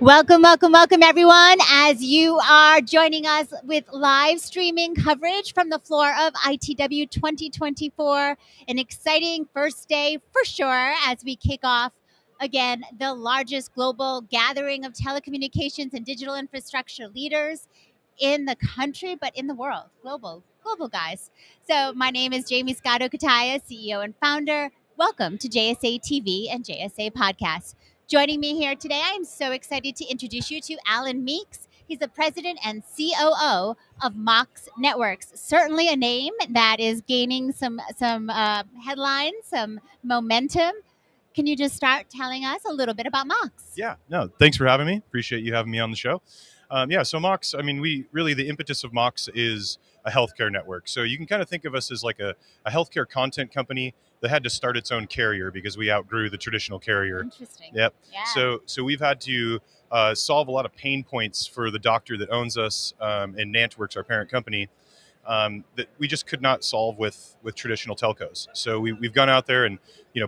Welcome, welcome, welcome, everyone, as you are joining us with live streaming coverage from the floor of ITW 2024, an exciting first day for sure, as we kick off, again, the largest global gathering of telecommunications and digital infrastructure leaders in the country, but in the world, global guys. So my name is Jamie Scott-Okataya, CEO and founder. Welcome to JSA TV and JSA Podcasts. Joining me here today, I am so excited to introduce you to Allen Meeks. He's the president and COO of Mox Networks. Certainly a name that is gaining some headlines, some momentum. Can you just start telling us a little bit about Mox? Yeah, no, thanks for having me. Appreciate you having me on the show. Yeah, so Mox, I mean, the impetus of Mox is a healthcare network. So you can kind of think of us as like a healthcare content company that had to start its own carrier because we outgrew the traditional carrier. Interesting. Yep. Yeah. So we've had to solve a lot of pain points for the doctor that owns us and NantWorks, our parent company, that we just could not solve with traditional telcos. So we've gone out there and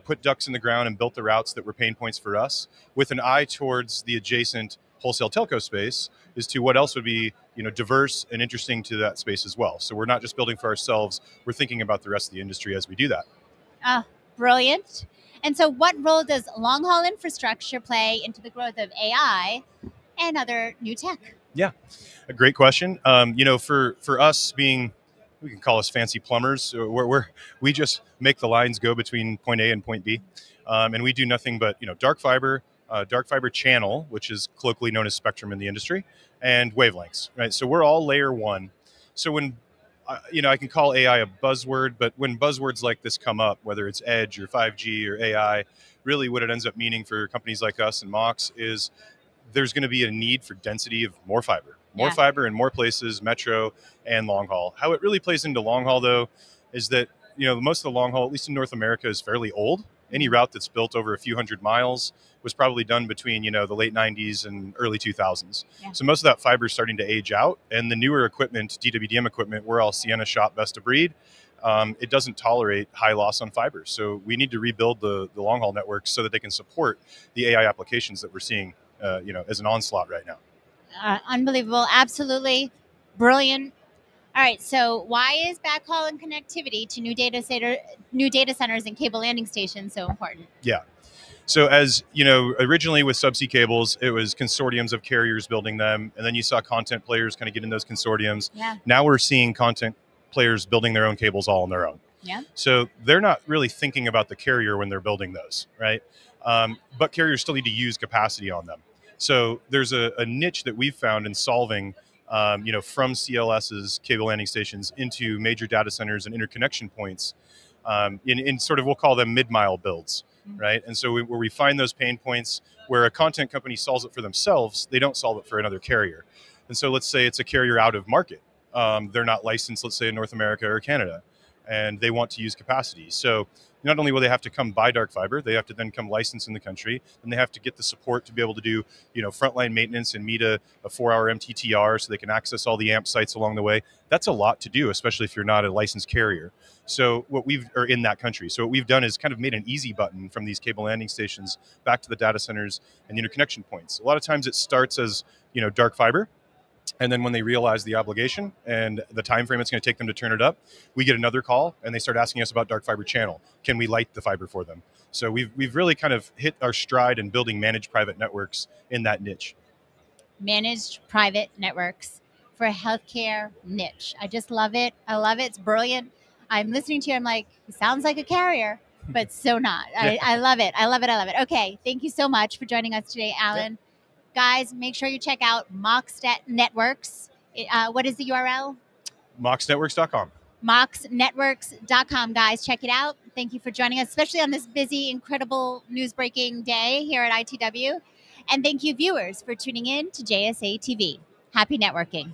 put ducks in the ground and built the routes that were pain points for us, with an eye towards the adjacent wholesale telco space, as to what else would be diverse and interesting to that space as well. So we're not just building for ourselves, we're thinking about the rest of the industry as we do that. Oh, brilliant. And so what role does long-haul infrastructure play into the growth of AI and other new tech? Yeah, a great question. For us being, we can call us fancy plumbers, so we just make the lines go between point A and point B. And we do nothing but dark fiber channel, which is colloquially known as spectrum in the industry, and wavelengths, right? So we're all layer one. So when, I can call AI a buzzword, but when buzzwords like this come up, whether it's edge or 5G or AI, really what it ends up meaning for companies like us and Mox is there's going to be a need for density of more fiber. More fiber in more places, metro and long haul. How it really plays into long haul, though, is that, most of the long haul, at least in North America, is fairly old. Any route that's built over a few hundred miles was probably done between, the late 90s and early 2000s. Yeah. So most of that fiber is starting to age out, and the newer equipment, DWDM equipment, we're all Sienna shop best of breed. It doesn't tolerate high loss on fiber. So we need to rebuild the long haul networks so that they can support the AI applications that we're seeing, as an onslaught right now. Unbelievable. Absolutely brilliant. All right, so why is backhaul and connectivity to new data centers and cable landing stations so important? Yeah. So as you know, originally with subsea cables, it was consortiums of carriers building them, and then you saw content players kind of get in those consortiums. Yeah. Now we're seeing content players building their own cables all on their own. Yeah. So they're not really thinking about the carrier when they're building those, right? But carriers still need to use capacity on them. So there's a niche that we've found in solving from CLS's cable landing stations into major data centers and interconnection points in sort of, we'll call them mid-mile builds, right? And so where we find those pain points where a content company solves it for themselves, they don't solve it for another carrier. And so let's say it's a carrier out of market. They're not licensed, let's say, in North America or Canada, and they want to use capacity. So not only will they have to come buy dark fiber, they have to then come license in the country, and they have to get the support to be able to do, frontline maintenance and meet a 4-hour MTTR so they can access all the AMP sites along the way. That's a lot to do, especially if you're not a licensed carrier. So what we've, or in that country. So what we've done is kind of made an easy button from these cable landing stations back to the data centers and interconnection points. A lot of times it starts as, dark fiber. And then when they realize the obligation and the time frame it's going to take them to turn it up, we get another call and they start asking us about dark fiber channel. Can we light the fiber for them? So we've really kind of hit our stride in building managed private networks in that niche. Managed private networks for a healthcare niche. I just love it. I love it. It's brilliant. I'm listening to you. I'm like, it sounds like a carrier, but so not. Yeah. I love it. I love it. I love it. Okay. Thank you so much for joining us today, Allen. Yeah. Guys, make sure you check out Mox Networks. What is the URL? MoxNetworks.com. MoxNetworks.com, guys. Check it out. Thank you for joining us, especially on this busy, incredible news-breaking day here at ITW. And thank you, viewers, for tuning in to JSA TV. Happy networking.